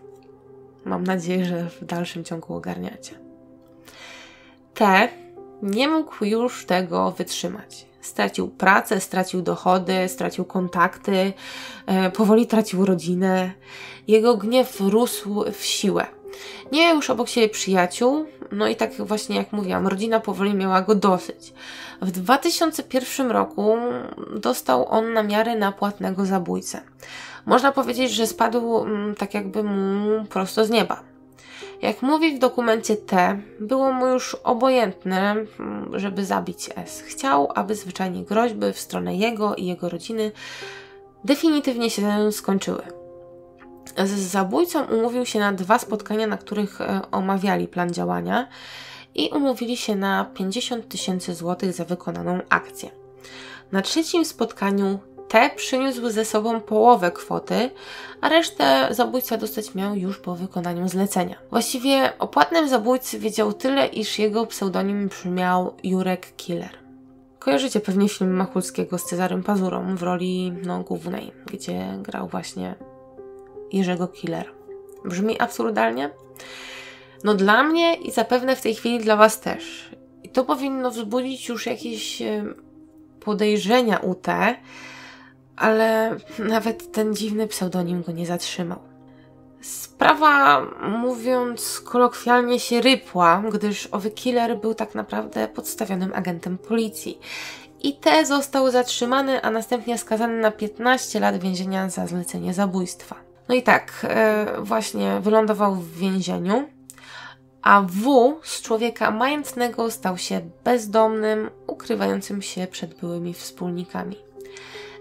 Mam nadzieję, że w dalszym ciągu ogarniacie. T. nie mógł już tego wytrzymać. Stracił pracę, stracił dochody, stracił kontakty, e, powoli tracił rodzinę. Jego gniew rósł w siłę. Nie miał już obok siebie przyjaciół, no i tak właśnie jak mówiłam, rodzina powoli miała go dosyć. W dwa tysiące pierwszym roku dostał on namiary na płatnego zabójcę. Można powiedzieć, że spadł m, tak jakby mu prosto z nieba. Jak mówi w dokumencie T., było mu już obojętne, żeby zabić S. Chciał, aby zwyczajnie groźby w stronę jego i jego rodziny definitywnie się skończyły. Z zabójcą umówił się na dwa spotkania, na których omawiali plan działania i umówili się na pięćdziesiąt tysięcy złotych za wykonaną akcję. Na trzecim spotkaniu T. przyniósł ze sobą połowę kwoty, a resztę zabójca dostać miał już po wykonaniu zlecenia. Właściwie o płatnym zabójcy wiedział tyle, iż jego pseudonim brzmiał Jurek Killer. Kojarzycie pewnie film Machulskiego z Cezarym Pazurą w roli no, głównej, gdzie grał właśnie Jerzego Killer. Brzmi absurdalnie? No dla mnie i zapewne w tej chwili dla Was też. I to powinno wzbudzić już jakieś podejrzenia u T., ale nawet ten dziwny pseudonim go nie zatrzymał. Sprawa, mówiąc kolokwialnie, się rypła, gdyż owy killer był tak naprawdę podstawionym agentem policji. I T. został zatrzymany, a następnie skazany na piętnaście lat więzienia za zlecenie zabójstwa. No i tak, yy, właśnie wylądował w więzieniu, a W. z człowieka majętnego stał się bezdomnym, ukrywającym się przed byłymi wspólnikami.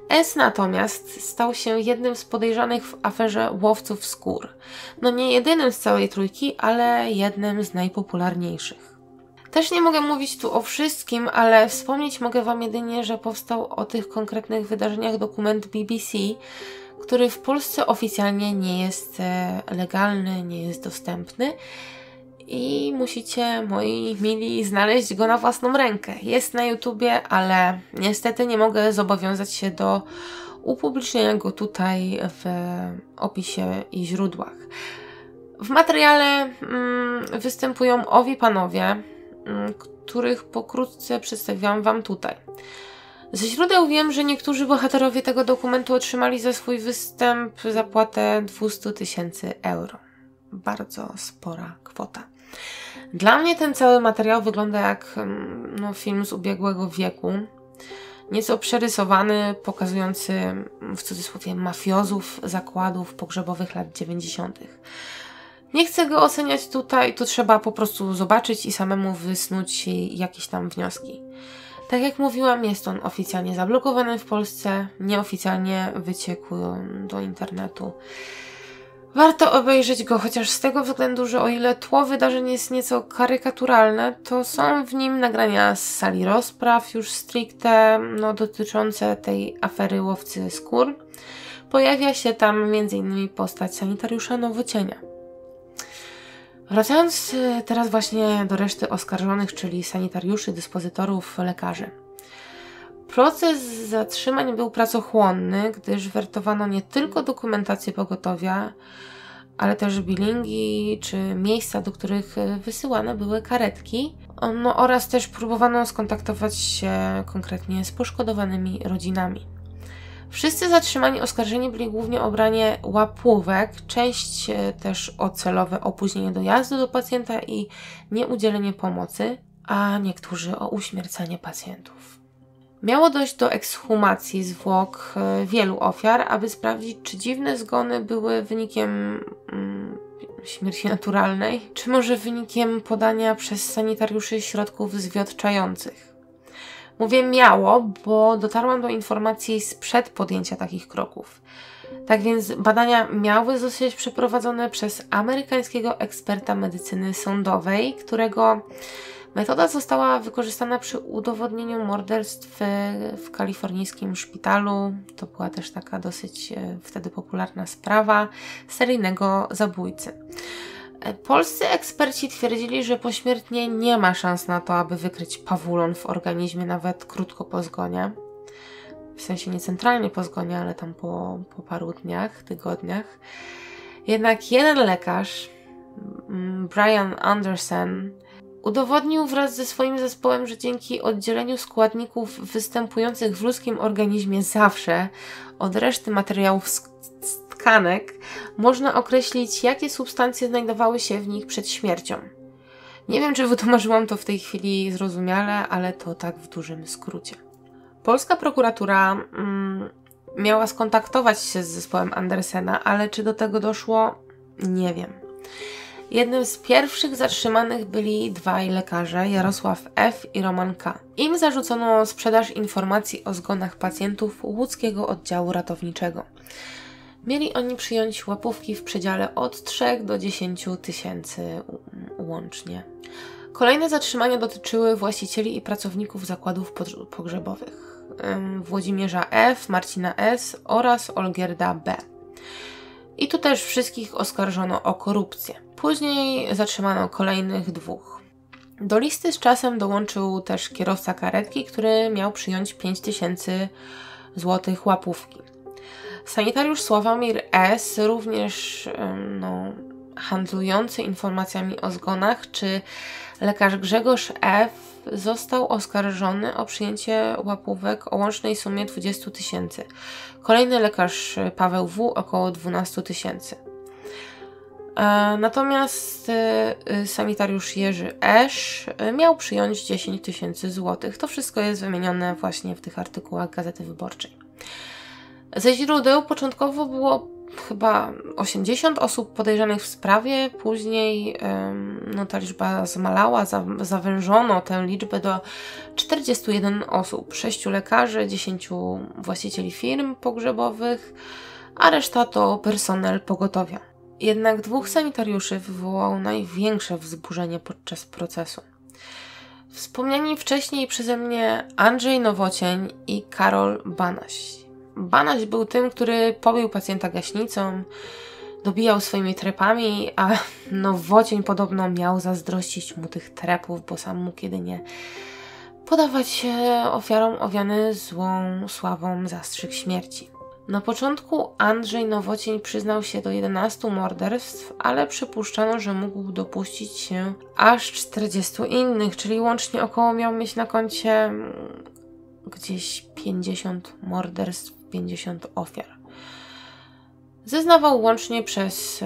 S. natomiast stał się jednym z podejrzanych w aferze łowców skór. No nie jedynym z całej trójki, ale jednym z najpopularniejszych. Też nie mogę mówić tu o wszystkim, ale wspomnieć mogę Wam jedynie, że powstał o tych konkretnych wydarzeniach dokument B B C, który w Polsce oficjalnie nie jest legalny, nie jest dostępny i musicie, moi mili, znaleźć go na własną rękę. Jest na YouTubie, ale niestety nie mogę zobowiązać się do upublicznienia go tutaj w opisie i źródłach. W materiale mm, występują owi panowie, mm, których pokrótce przedstawiłam Wam tutaj. Ze źródeł wiem, że niektórzy bohaterowie tego dokumentu otrzymali za swój występ zapłatę dwieście tysięcy euro. Bardzo spora kwota. Dla mnie ten cały materiał wygląda jak no, film z ubiegłego wieku, nieco przerysowany, pokazujący w cudzysłowie mafiozów zakładów pogrzebowych lat dziewięćdziesiątych. Nie chcę go oceniać tutaj, to trzeba po prostu zobaczyć i samemu wysnuć jakieś tam wnioski. Tak jak mówiłam, jest on oficjalnie zablokowany w Polsce, nieoficjalnie wyciekł do internetu. Warto obejrzeć go, chociaż z tego względu, że o ile tło wydarzeń jest nieco karykaturalne, to są w nim nagrania z sali rozpraw, już stricte no, dotyczące tej afery łowcy skór. Pojawia się tam między innymi postać sanitariusza Nowocienia. Wracając teraz właśnie do reszty oskarżonych, czyli sanitariuszy, dyspozytorów, lekarzy. Proces zatrzymań był pracochłonny, gdyż wertowano nie tylko dokumentację pogotowia, ale też bilingi czy miejsca, do których wysyłane były karetki, no oraz też próbowano skontaktować się konkretnie z poszkodowanymi rodzinami. Wszyscy zatrzymani oskarżeni byli głównie o branie łapówek, część też o celowe opóźnienie dojazdu do pacjenta i nieudzielenie pomocy, a niektórzy o uśmiercanie pacjentów. Miało dojść do ekshumacji zwłok wielu ofiar, aby sprawdzić, czy dziwne zgony były wynikiem mm, śmierci naturalnej, czy może wynikiem podania przez sanitariuszy środków zwiotczających. Mówię miało, bo dotarłam do informacji sprzed podjęcia takich kroków. Tak więc badania miały zostać przeprowadzone przez amerykańskiego eksperta medycyny sądowej, którego metoda została wykorzystana przy udowodnieniu morderstw w kalifornijskim szpitalu. To była też taka dosyć wtedy popularna sprawa seryjnego zabójcy. Polscy eksperci twierdzili, że pośmiertnie nie ma szans na to, aby wykryć pawulon w organizmie nawet krótko po zgonie. W sensie nie centralnie po zgonie, ale tam po, po paru dniach, tygodniach. Jednak jeden lekarz, Brian Andersen, udowodnił wraz ze swoim zespołem, że dzięki oddzieleniu składników występujących w ludzkim organizmie zawsze od reszty materiałów tkanek można określić, jakie substancje znajdowały się w nich przed śmiercią. Nie wiem, czy wytłumaczyłam to w tej chwili zrozumiale, ale to tak w dużym skrócie. Polska prokuratura mm, miała skontaktować się z zespołem Andersena, ale czy do tego doszło? Nie wiem. Jednym z pierwszych zatrzymanych byli dwaj lekarze, Jarosław F. i Roman K. Im zarzucono sprzedaż informacji o zgonach pacjentów łódzkiego oddziału ratowniczego. Mieli oni przyjąć łapówki w przedziale od trzech do dziesięciu tysięcy łącznie. Kolejne zatrzymania dotyczyły właścicieli i pracowników zakładów pogrzebowych. Włodzimierza F., Marcina S. oraz Olgierda B. I tu też wszystkich oskarżono o korupcję. Później zatrzymano kolejnych dwóch. Do listy z czasem dołączył też kierowca karetki, który miał przyjąć pięć tysięcy złotych łapówki. Sanitariusz Sławomir S., również no, handlujący informacjami o zgonach, czy lekarz Grzegorz F., został oskarżony o przyjęcie łapówek o łącznej sumie dwudziestu tysięcy. Kolejny lekarz Paweł W. około dwunastu tysięcy. Natomiast sanitariusz Jerzy Esz miał przyjąć dziesięć tysięcy złotych. To wszystko jest wymienione właśnie w tych artykułach Gazety Wyborczej. Ze źródeł początkowo było chyba osiemdziesiąt osób podejrzanych w sprawie, później no, ta liczba zmalała, zawężono tę liczbę do czterdziestu jeden osób, sześciu lekarzy, dziesięciu właścicieli firm pogrzebowych, a reszta to personel pogotowia. Jednak dwóch sanitariuszy wywołał największe wzburzenie podczas procesu. Wspomniani wcześniej przeze mnie Andrzej Nowocień i Karol Banaś. Banaś był tym, który pobił pacjenta gaśnicą, dobijał swoimi trepami, a Nowocień podobno miał zazdrościć mu tych trepów, bo sam mógł jedynie podawać ofiarom owiany złą sławą zastrzyk śmierci. Na początku Andrzej Nowocień przyznał się do jedenastu morderstw, ale przypuszczano, że mógł dopuścić się aż czterdziestu innych, czyli łącznie około miał mieć na koncie gdzieś pięćdziesiąt morderstw, pięćdziesiąt ofiar. Zeznawał łącznie przez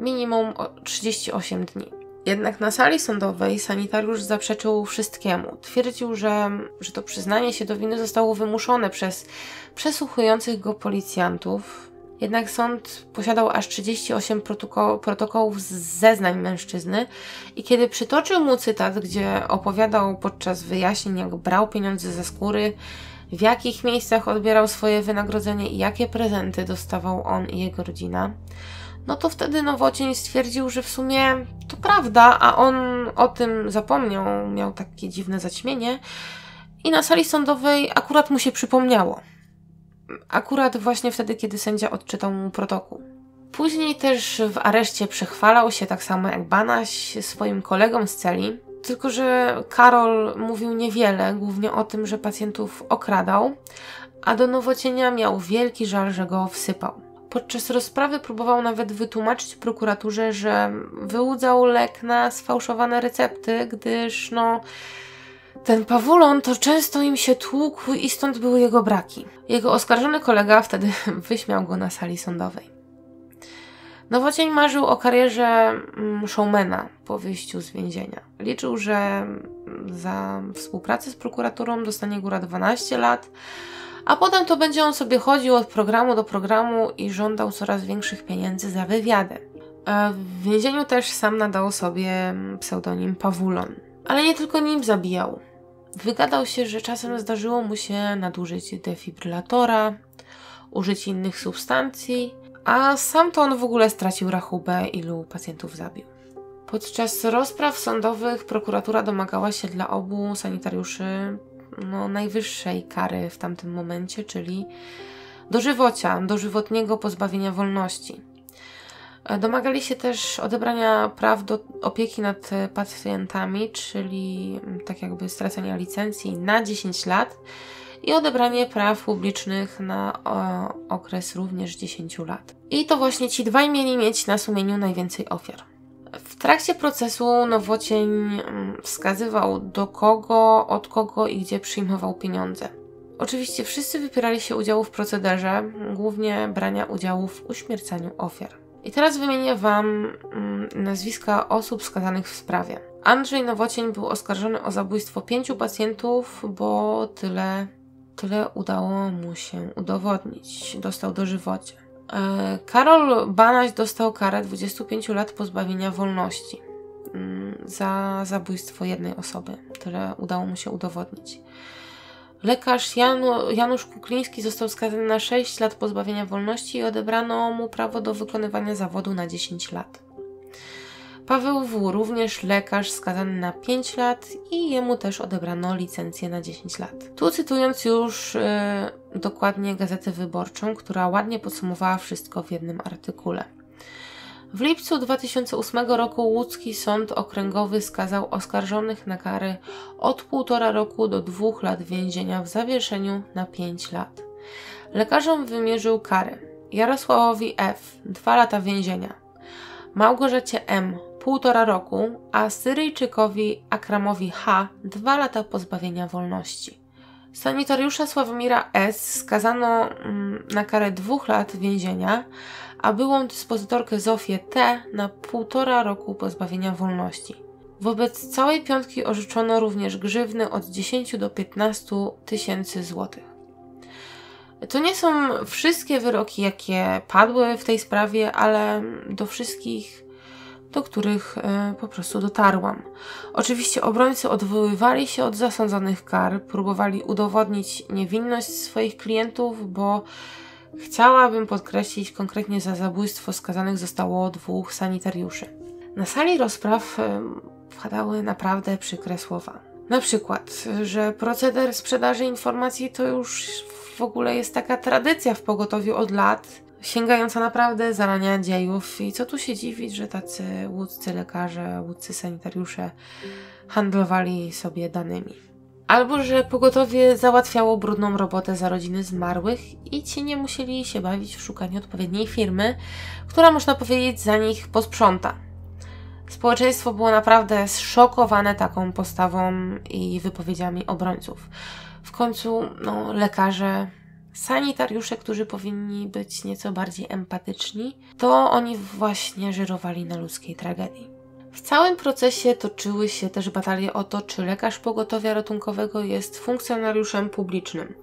minimum trzydzieści osiem dni. Jednak na sali sądowej sanitariusz zaprzeczył wszystkiemu. Twierdził, że, że to przyznanie się do winy zostało wymuszone przez przesłuchujących go policjantów. Jednak sąd posiadał aż trzydzieści osiem protoko- protokołów z zeznań mężczyzny i kiedy przytoczył mu cytat, gdzie opowiadał podczas wyjaśnień, jak brał pieniądze ze skóry, w jakich miejscach odbierał swoje wynagrodzenie i jakie prezenty dostawał on i jego rodzina, no to wtedy Nowocień stwierdził, że w sumie to prawda, a on o tym zapomniał, miał takie dziwne zaćmienie i na sali sądowej akurat mu się przypomniało. Akurat właśnie wtedy, kiedy sędzia odczytał mu protokół. Później też w areszcie przechwalał się, tak samo jak Banaś, swoim kolegom z celi. Tylko że Karol mówił niewiele, głównie o tym, że pacjentów okradał, a do Nowocienia miał wielki żal, że go wsypał. Podczas rozprawy próbował nawet wytłumaczyć prokuraturze, że wyłudzał lek na sfałszowane recepty, gdyż no... ten Pavulon to często im się tłukł i stąd były jego braki. Jego oskarżony kolega wtedy wyśmiał go na sali sądowej. Nowocień marzył o karierze showmana po wyjściu z więzienia. Liczył, że za współpracę z prokuraturą dostanie góra dwanaście lat, a potem to będzie on sobie chodził od programu do programu i żądał coraz większych pieniędzy za wywiady. W więzieniu też sam nadał sobie pseudonim Pavulon. Ale nie tylko nim zabijał. Wygadał się, że czasem zdarzyło mu się nadużyć defibrylatora, użyć innych substancji, a sam to on w ogóle stracił rachubę, ilu pacjentów zabił. Podczas rozpraw sądowych prokuratura domagała się dla obu sanitariuszy no, najwyższej kary w tamtym momencie, czyli dożywocia, dożywotniego pozbawienia wolności. Domagali się też odebrania praw do opieki nad pacjentami, czyli tak jakby stracenia licencji na dziesięć lat i odebranie praw publicznych na o, okres również dziesięć lat. I to właśnie ci dwaj mieli mieć na sumieniu najwięcej ofiar. W trakcie procesu Nowocień wskazywał, do kogo, od kogo i gdzie przyjmował pieniądze. Oczywiście wszyscy wypierali się udziału w procederze, głównie brania udziału w uśmiercaniu ofiar. I teraz wymienię Wam nazwiska osób skazanych w sprawie. Andrzej Nowocień był oskarżony o zabójstwo pięciu pacjentów, bo tyle, tyle udało mu się udowodnić. Dostał dożywocie. Karol Banaś dostał karę dwudziestu pięciu lat pozbawienia wolności za zabójstwo jednej osoby. Tyle udało mu się udowodnić. Lekarz Janu, Janusz Kukliński został skazany na sześć lat pozbawienia wolności i odebrano mu prawo do wykonywania zawodu na dziesięć lat. Paweł W., również lekarz, skazany na pięć lat i jemu też odebrano licencję na dziesięć lat. Tu cytując już yy, dokładnie Gazetę Wyborczą, która ładnie podsumowała wszystko w jednym artykule. W lipcu dwa tysiące ósmego roku łódzki sąd okręgowy skazał oskarżonych na kary od półtora roku do dwóch lat więzienia w zawieszeniu na pięć lat. Lekarzom wymierzył kary: Jarosławowi F. dwa lata więzienia, Małgorzacie M. półtora roku, a Syryjczykowi Akramowi H. dwa lata pozbawienia wolności. Sanitariusza Sławomira S. skazano na karę dwóch lat więzienia, a byłą dyspozytorkę Zofię T. na półtora roku pozbawienia wolności. Wobec całej piątki orzeczono również grzywny od dziesięciu do piętnastu tysięcy złotych. To nie są wszystkie wyroki, jakie padły w tej sprawie, ale do wszystkich, do których po prostu dotarłam. Oczywiście obrońcy odwoływali się od zasądzonych kar, próbowali udowodnić niewinność swoich klientów, bo chciałabym podkreślić, konkretnie za zabójstwo skazanych zostało dwóch sanitariuszy. Na sali rozpraw wpadały naprawdę przykre słowa. Na przykład, że proceder sprzedaży informacji to już w ogóle jest taka tradycja w pogotowiu od lat, sięgająca naprawdę zarania dziejów i co tu się dziwić, że tacy łódzcy lekarze, łódzcy sanitariusze handlowali sobie danymi. Albo że pogotowie załatwiało brudną robotę za rodziny zmarłych i ci nie musieli się bawić w szukaniu odpowiedniej firmy, która, można powiedzieć, za nich posprząta. Społeczeństwo było naprawdę zszokowane taką postawą i wypowiedziami obrońców. W końcu no, lekarze, sanitariusze, którzy powinni być nieco bardziej empatyczni, to oni właśnie żyrowali na ludzkiej tragedii. W całym procesie toczyły się też batalie o to, czy lekarz pogotowia ratunkowego jest funkcjonariuszem publicznym.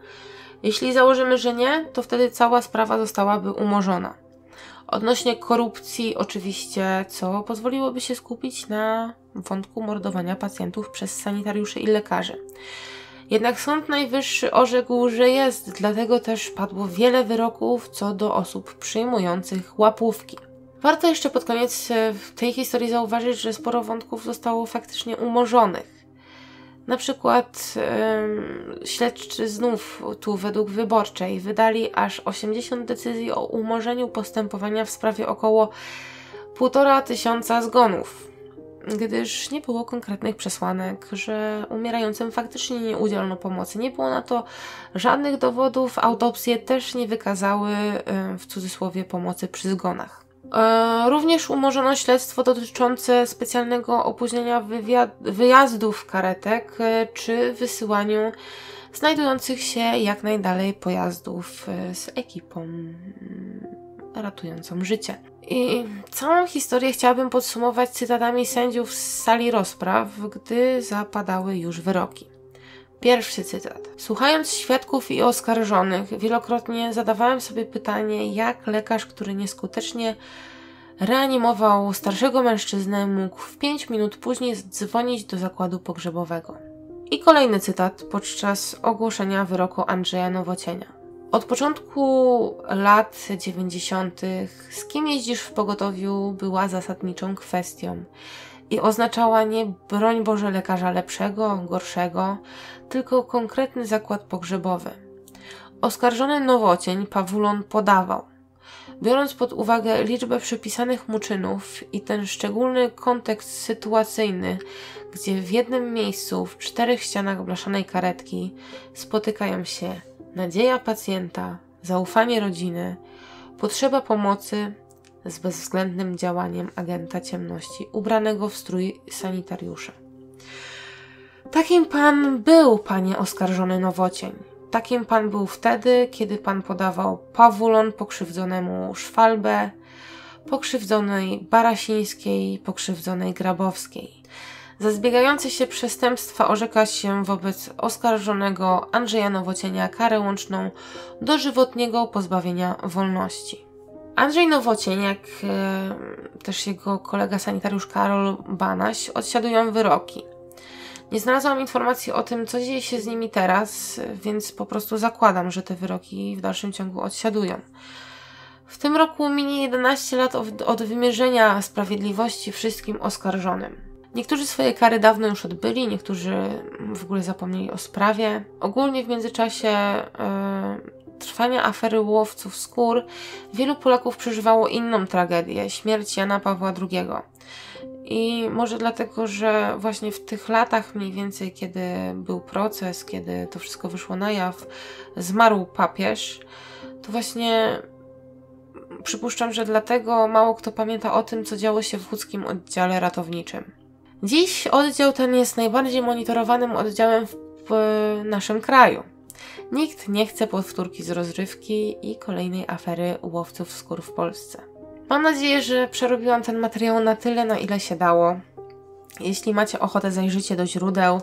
Jeśli założymy, że nie, to wtedy cała sprawa zostałaby umorzona. Odnośnie korupcji oczywiście, co pozwoliłoby się skupić na wątku mordowania pacjentów przez sanitariuszy i lekarzy. Jednak Sąd Najwyższy orzekł, że jest, dlatego też padło wiele wyroków co do osób przyjmujących łapówki. Warto jeszcze pod koniec tej historii zauważyć, że sporo wątków zostało faktycznie umorzonych. Na przykład yy, śledczy znów tu według Wyborczej wydali aż osiemdziesiąt decyzji o umorzeniu postępowania w sprawie około półtora tysiąca zgonów, gdyż nie było konkretnych przesłanek, że umierającym faktycznie nie udzielono pomocy. Nie było na to żadnych dowodów, autopsje też nie wykazały yy, w cudzysłowie pomocy przy zgonach. Również umorzono śledztwo dotyczące specjalnego opóźnienia wyjazdów karetek czy wysyłaniu znajdujących się jak najdalej pojazdów z ekipą ratującą życie. I całą historię chciałabym podsumować cytatami sędziów z sali rozpraw, gdy zapadały już wyroki. Pierwszy cytat. Słuchając świadków i oskarżonych, wielokrotnie zadawałem sobie pytanie, jak lekarz, który nieskutecznie reanimował starszego mężczyznę, mógł w pięć minut później dzwonić do zakładu pogrzebowego. I kolejny cytat podczas ogłoszenia wyroku Andrzeja Nowocienia. Od początku lat dziewięćdziesiątych z kim jeździsz w pogotowiu była zasadniczą kwestią. I oznaczała nie broń Boże lekarza lepszego, gorszego, tylko konkretny zakład pogrzebowy. Oskarżony Nowocień Pavulon podawał. Biorąc pod uwagę liczbę przypisanych mu czynów i ten szczególny kontekst sytuacyjny, gdzie w jednym miejscu w czterech ścianach blaszanej karetki spotykają się nadzieja pacjenta, zaufanie rodziny, potrzeba pomocy, z bezwzględnym działaniem agenta ciemności, ubranego w strój sanitariusza. Takim pan był, panie oskarżony Nowocień. Takim pan był wtedy, kiedy pan podawał Pavulon pokrzywdzonemu Szwalbę, pokrzywdzonej Barasińskiej, pokrzywdzonej Grabowskiej. Za zbiegające się przestępstwa orzeka się wobec oskarżonego Andrzeja Nowocienia karę łączną dożywotniego pozbawienia wolności. Andrzej Nowocień, jak e, też jego kolega sanitariusz Karol Banaś, odsiadują wyroki. Nie znalazłam informacji o tym, co dzieje się z nimi teraz, więc po prostu zakładam, że te wyroki w dalszym ciągu odsiadują. W tym roku minie jedenaście lat od, od wymierzenia sprawiedliwości wszystkim oskarżonym. Niektórzy swoje kary dawno już odbyli, niektórzy w ogóle zapomnieli o sprawie. Ogólnie w międzyczasie e, trwania afery łowców skór wielu Polaków przeżywało inną tragedię, śmierć Jana Pawła drugiego. I może dlatego, że właśnie w tych latach mniej więcej, kiedy był proces, kiedy to wszystko wyszło na jaw, zmarł papież, to właśnie przypuszczam, że dlatego mało kto pamięta o tym, co działo się w łódzkim oddziale ratowniczym. Dziś oddział ten jest najbardziej monitorowanym oddziałem w, w naszym kraju. Nikt nie chce powtórki z rozrywki i kolejnej afery łowców skór w Polsce. Mam nadzieję, że przerobiłam ten materiał na tyle, na ile się dało. Jeśli macie ochotę, zajrzyjcie do źródeł.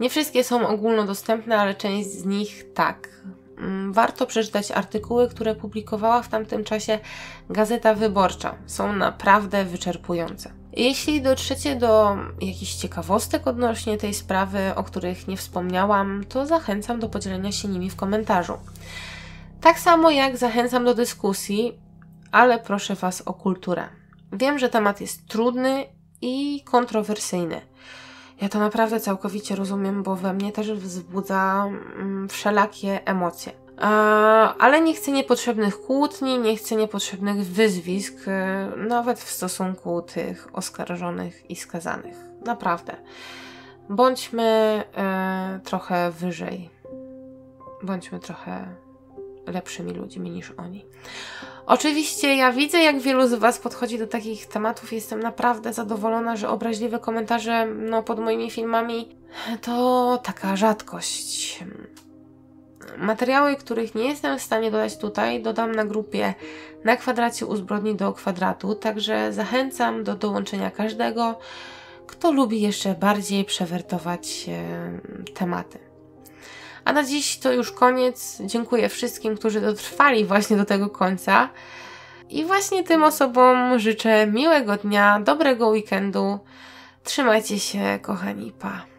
Nie wszystkie są ogólnodostępne, ale część z nich tak. Warto przeczytać artykuły, które publikowała w tamtym czasie Gazeta Wyborcza. Są naprawdę wyczerpujące. Jeśli dotrzecie do jakichś ciekawostek odnośnie tej sprawy, o których nie wspomniałam, to zachęcam do podzielenia się nimi w komentarzu. Tak samo jak zachęcam do dyskusji, ale proszę Was o kulturę. Wiem, że temat jest trudny i kontrowersyjny. Ja to naprawdę całkowicie rozumiem, bo we mnie też wzbudza wszelakie emocje. Ale nie chcę niepotrzebnych kłótni, nie chcę niepotrzebnych wyzwisk, nawet w stosunku tych oskarżonych i skazanych. Naprawdę. Bądźmy trochę wyżej. Bądźmy trochę lepszymi ludźmi niż oni. Oczywiście ja widzę, jak wielu z Was podchodzi do takich tematów. Jestem naprawdę zadowolona, że obraźliwe komentarze no, pod moimi filmami to taka rzadkość. Materiały, których nie jestem w stanie dodać tutaj, dodam na grupie Na kwadracie u zbrodni do kwadratu, także zachęcam do dołączenia każdego, kto lubi jeszcze bardziej przewertować e, tematy. A na dziś to już koniec. Dziękuję wszystkim, którzy dotrwali właśnie do tego końca. I właśnie tym osobom życzę miłego dnia, dobrego weekendu. Trzymajcie się, kochani, pa!